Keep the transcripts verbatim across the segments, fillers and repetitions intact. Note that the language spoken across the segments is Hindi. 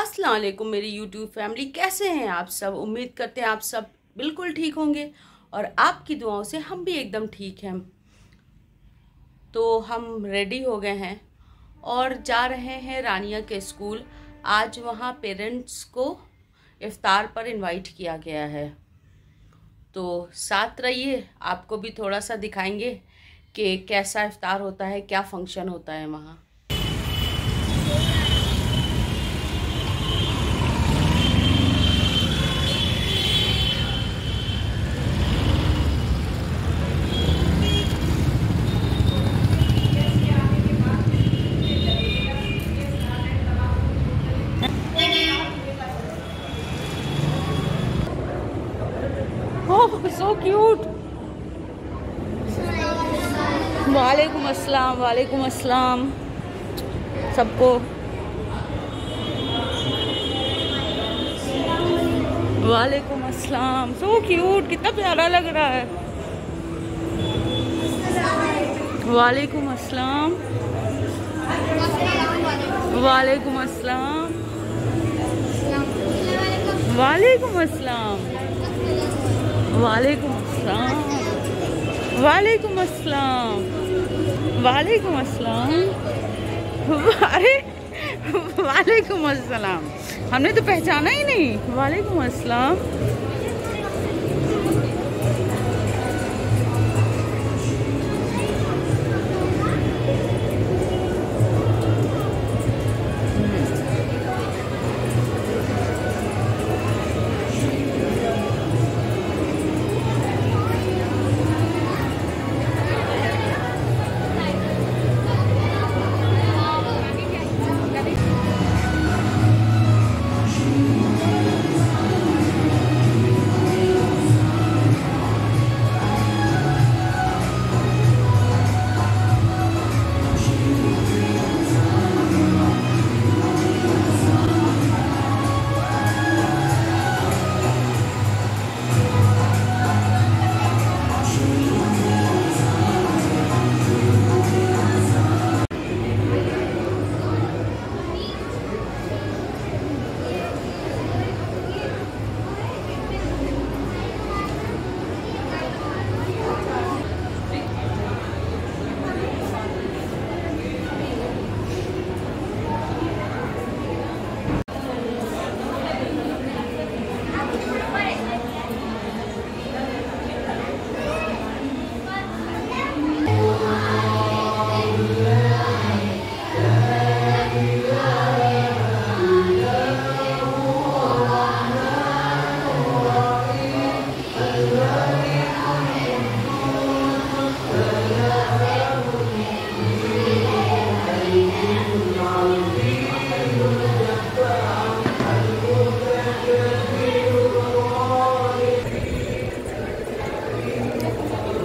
अस्सलाम वालेकुम मेरी यूट्यूब फैमिली, कैसे हैं आप सब। उम्मीद करते हैं आप सब बिल्कुल ठीक होंगे और आपकी दुआओं से हम भी एकदम ठीक हैं। तो हम रेडी हो गए हैं और जा रहे हैं रानिया के स्कूल। आज वहाँ पेरेंट्स को इफ्तार पर इनवाइट किया गया है, तो साथ रहिए। आपको भी थोड़ा सा दिखाएंगे कि कैसा इफ्तार होता है, क्या फंक्शन होता है वहाँ। वालेकुम अस्सलाम, वालेकुम अस्सलाम सबको। वालेकुम अस्सलाम। सो क्यूट, कितना प्यारा लग रहा है। वालेकुम अस्सलाम, वालेकुम अस्सलाम, वालेकुम अस्सलाम, वालेकुम अस्सलाम, वालेकुम अस्सलाम, वालेकुम अस्सलाम, अरे वालेकुम अस्सलाम, हमने तो पहचाना ही नहीं। वालेकुम अस्सलाम,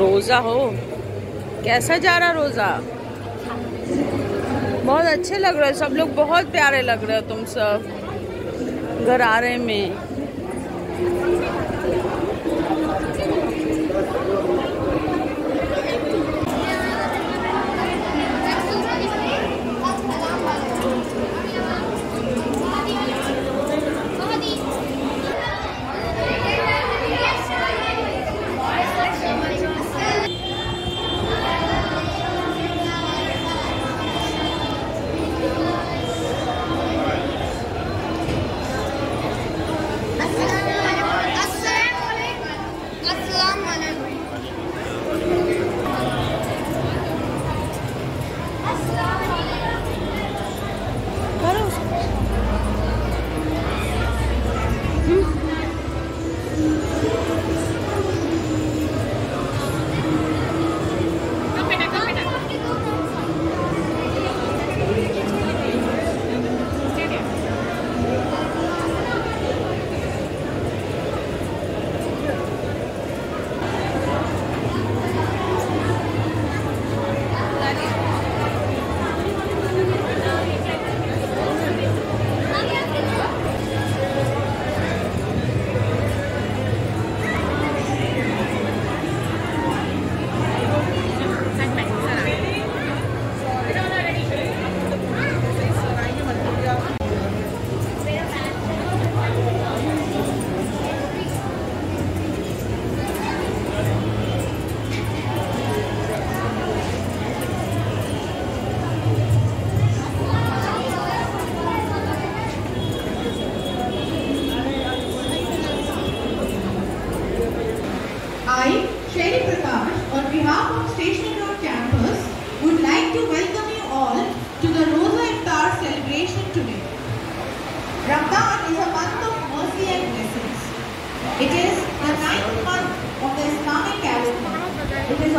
रोज़ा हो, कैसा जा रहा रोज़ा? बहुत अच्छे लग रहे सब लोग, बहुत प्यारे लग रहे हो तुम सब। घर आ रहे में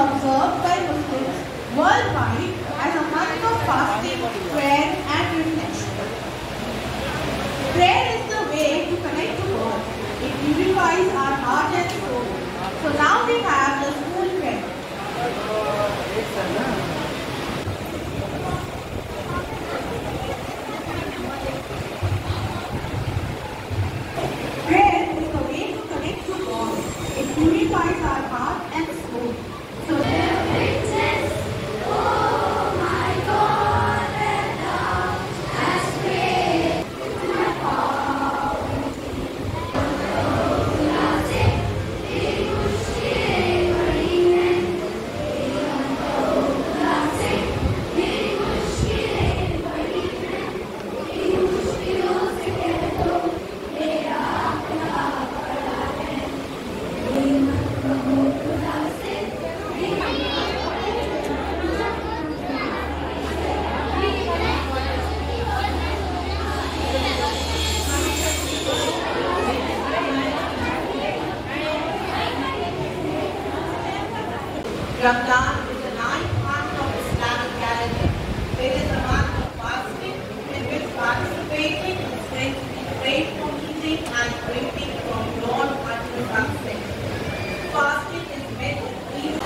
observed by Muslims worldwide as a month of fasting, prayer and reflection. Prayer is the way to connect to God. It purifies our heart and soul. So now we have the school prayer. Prayer is the way to connect to God. It purifies our heart and soul. So Ramadan is the ninth month of Islamic calendar. It is a month of fasting in which participating is said to be free from eating and drinking from dawn until sunset. Fasting is meant to ease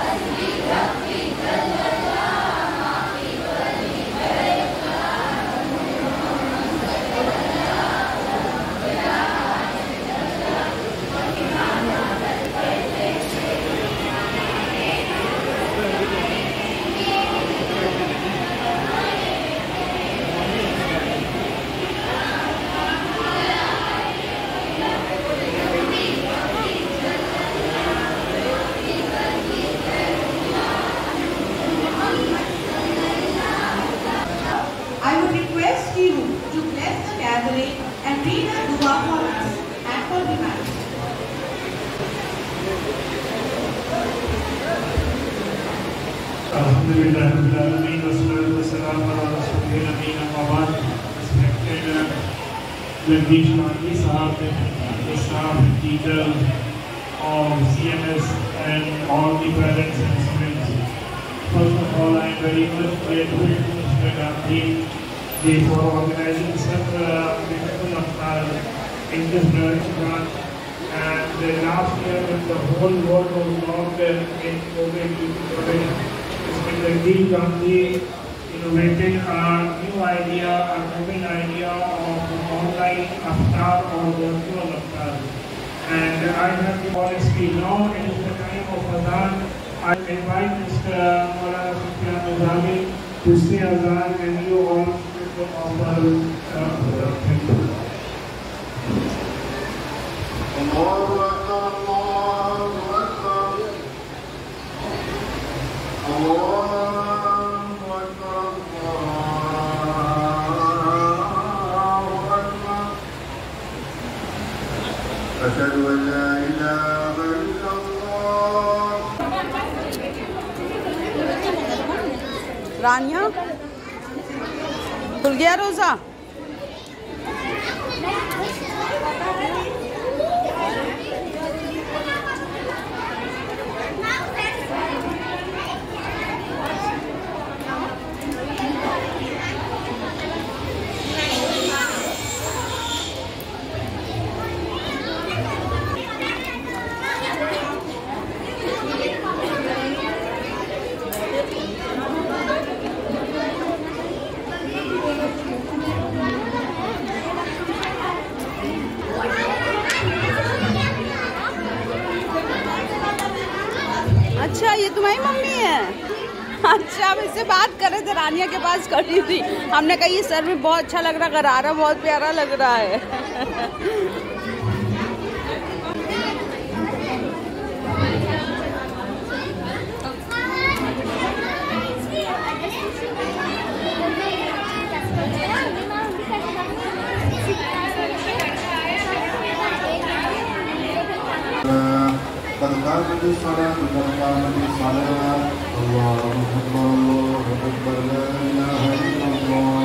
Jagdish Mani Sahab, Islam teacher of C M S and all the parents and students. First of all, I am very much grateful to Mister Gandhi for organizing such a beautiful affair in this branch. And last year, when the whole world was locked in COVID due to COVID, Mister Jagdish Gandhi innovated a new idea, a novel idea of online aftar or virtual aftar, and I have the policy now. It is the time of Azan. I invite Mister Maulana Khalid Rashid to say Azan, and you all should offer thank you. أشهد أن لا إله إلا الله. रानिया खुल गया रोजा. अच्छा ये तुम्हारी मम्मी है. अच्छा हम इससे बात कर रहे थे, रानिया के पास खड़ी थी. हमने कहा ये सर में बहुत अच्छा लग रहा, गरारा बहुत प्यारा लग रहा है. Allahumma Akbar, la ilaha illallah.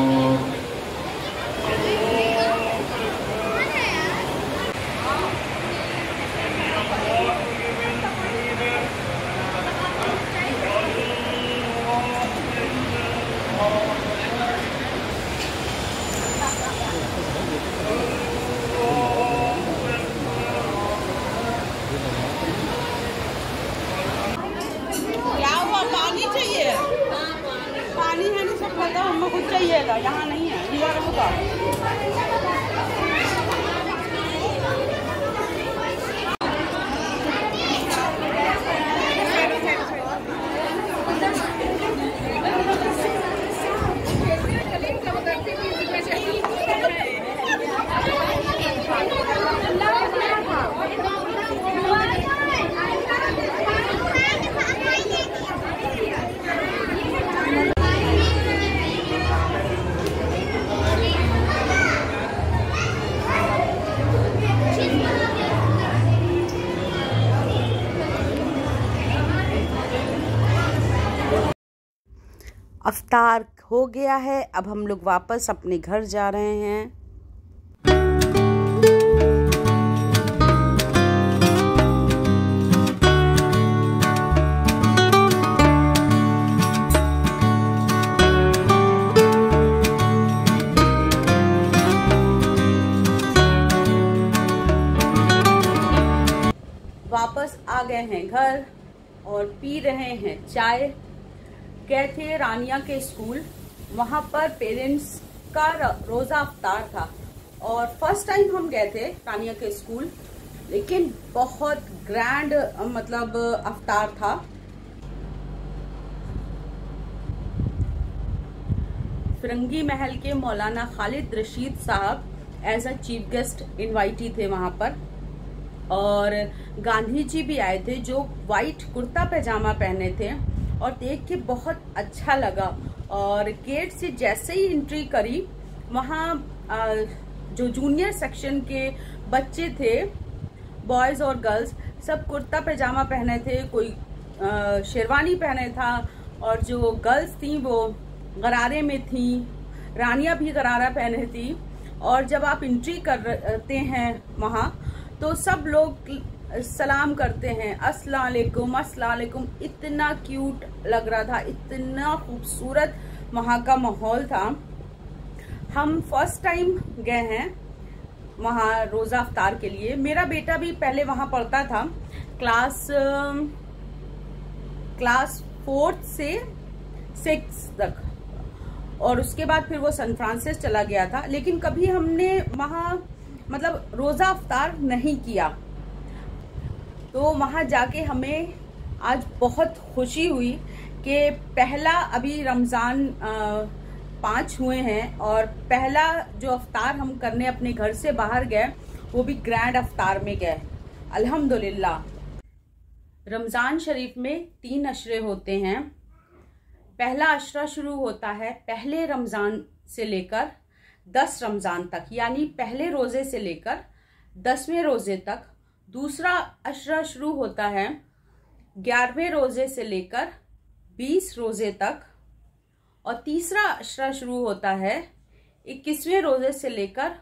इफ्तार हो गया है। अब हम लोग वापस अपने घर जा रहे हैं। वापस आ गए हैं घर और पी रहे हैं चाय। गए थे रानिया के स्कूल, वहाँ पर पेरेंट्स का रोज़ा इफ्तार था और फर्स्ट टाइम हम गए थे रानिया के स्कूल, लेकिन बहुत ग्रैंड मतलब इफ्तार था। फिरंगी महल के मौलाना खालिद रशीद साहब as a chief guest invitee थे वहाँ पर, और गांधी जी भी आए थे जो वाइट कुर्ता पैजामा पहने थे और देख के बहुत अच्छा लगा। और गेट से जैसे ही एंट्री करी, वहाँ जो जूनियर सेक्शन के बच्चे थे, बॉयज़ और गर्ल्स, सब कुर्ता पैजामा पहने थे, कोई शेरवानी पहने था, और जो गर्ल्स थी वो गरारे में थी, रानिया भी गरारा पहने थी। और जब आप एंट्री करते हैं वहाँ तो सब लोग सलाम करते हैं, अस्सलाम वालेकुम अस्सलाम वालेकुम। इतना क्यूट लग रहा था, इतना खूबसूरत वहाँ का माहौल था। हम फर्स्ट टाइम गए हैं वहाँ रोज़ा इफ्तार के लिए। मेरा बेटा भी पहले वहाँ पढ़ता था, क्लास क्लास फोर्थ से सिक्स तक, और उसके बाद फिर वो सैन फ्रांसिस्को चला गया था। लेकिन कभी हमने वहाँ मतलब रोज़ा इफ्तार नहीं किया, तो वहाँ जाके हमें आज बहुत खुशी हुई कि पहला अभी रमज़ान पाँच हुए हैं और पहला जो इफ्तार हम करने अपने घर से बाहर गए वो भी ग्रैंड इफ्तार में गए, अल्हम्दुलिल्लाह। रमज़ान शरीफ में तीन अशरे होते हैं। पहला अशरा शुरू होता है पहले रमज़ान से लेकर दस रमज़ान तक, यानी पहले रोज़े से लेकर दसवें रोज़े तक। दूसरा अशरा शुरू होता है ग्यारहवें रोज़े से लेकर बीस रोज़े तक, और तीसरा अशरा शुरू होता है इक्कीसवें रोज़े से लेकर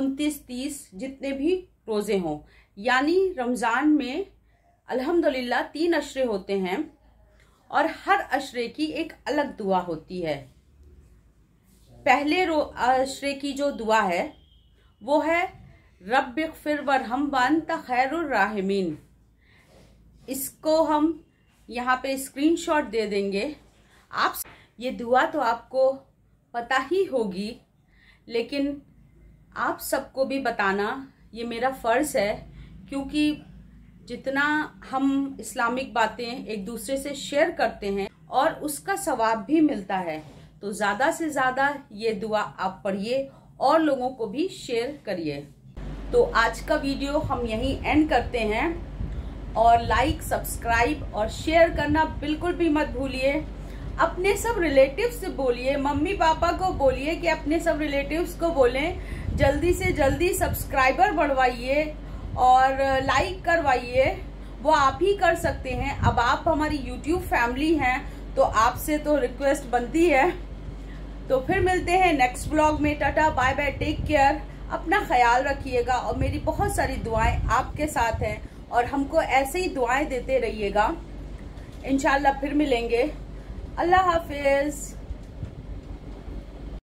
उनतीस तीस जितने भी रोज़े हों। यानी रमज़ान में अल्हम्दुलिल्लाह तीन अशरे होते हैं और हर अशरे की एक अलग दुआ होती है। पहले रो अशरे की जो दुआ है वो है रब्बिग़फ़िर वरहम वअंत खैरुर राहिमीन। इसको हम यहाँ पे स्क्रीनशॉट दे देंगे। आप ये दुआ तो आपको पता ही होगी, लेकिन आप सबको भी बताना ये मेरा फ़र्ज़ है, क्योंकि जितना हम इस्लामिक बातें एक दूसरे से शेयर करते हैं और उसका सवाब भी मिलता है, तो ज़्यादा से ज़्यादा ये दुआ आप पढ़िए और लोगों को भी शेयर करिए। तो आज का वीडियो हम यहीं एंड करते हैं, और लाइक सब्सक्राइब और शेयर करना बिल्कुल भी मत भूलिए। अपने सब रिलेटिव्स से बोलिए, मम्मी पापा को बोलिए कि अपने सब रिलेटिव्स को बोलें जल्दी से जल्दी सब्सक्राइबर बढ़वाइए और लाइक करवाइए। वो आप ही कर सकते हैं, अब आप हमारी यूट्यूब फैमिली हैं तो आपसे तो रिक्वेस्ट बनती है। तो फिर मिलते हैं नेक्स्ट ब्लॉग में। Tata bye bye, take care, अपना ख्याल रखिएगा, और मेरी बहुत सारी दुआएं आपके साथ हैं और हमको ऐसे ही दुआएं देते रहिएगा। इंशाल्लाह फिर मिलेंगे। अल्लाह हाफिज़।